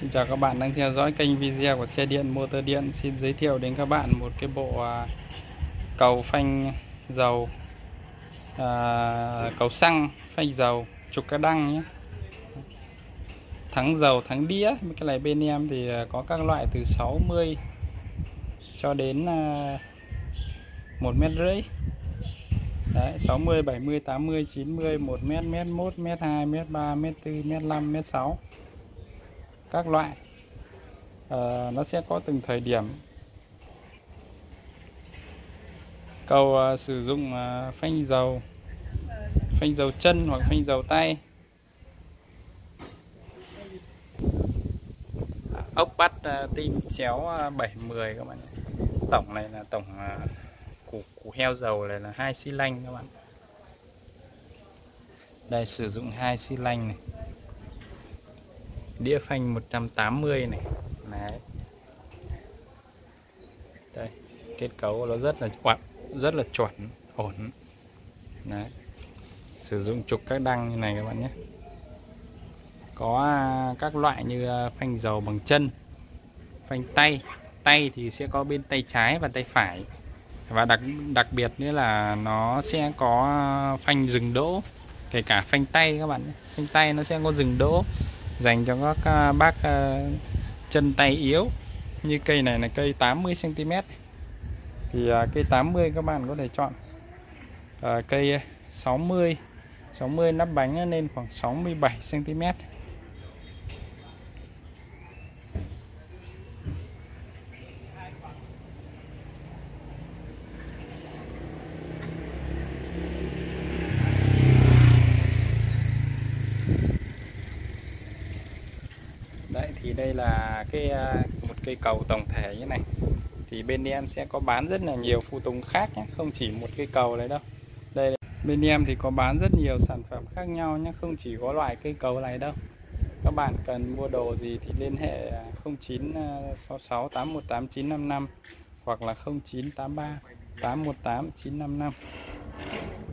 Xin chào các bạn đang theo dõi kênh video của xe điện motor điện. Xin giới thiệu đến các bạn một cái bộ cầu phanh dầu, cầu xăng phanh dầu trục cá đăng nhé, thắng dầu thắng đĩa. Cái này bên em thì có các loại từ 60 cho đến 1,5 mét. Đấy, 60, 70, 80, 90, 1 mét, 1 mét 1, 1 mét 2, 1 mét 3, 1 mét 4, 1 mét 5, 1 mét 6. Các loại nó sẽ có từng thời điểm. Cầu sử dụng phanh dầu chân hoặc phanh dầu tay, ốc bắt tim chéo 7/10 các bạn. Tổng này là tổng củ heo dầu này là 2 xi lanh các bạn. Đây, sử dụng 2 xi lanh này. Đĩa phanh 180 này. Đấy. Đây, kết cấu của nó rất là chuẩn, ổn. Đấy. Sử dụng trục các đăng như này các bạn nhé. Có các loại như phanh dầu bằng chân, phanh tay. Tay thì sẽ có bên tay trái và tay phải. Và đặc biệt nữa là nó sẽ có phanh dừng đỗ, kể cả phanh tay các bạn nhé. Phanh tay nó sẽ có dừng đỗ dành cho các bác chân tay yếu. Như cây này là cây 80 cm, thì cây 80 các bạn có thể chọn cây 60 nắp bánh lên khoảng 67 cm. Đấy, thì đây là một cây cầu tổng thể như này. Thì bên em sẽ có bán rất là nhiều phụ tùng khác nhé, không chỉ một cây cầu này đâu. Đây, bên em thì có bán rất nhiều sản phẩm khác nhau nhé, không chỉ có loại cây cầu này đâu. Các bạn cần mua đồ gì thì liên hệ 0966818955 hoặc là 0983818955.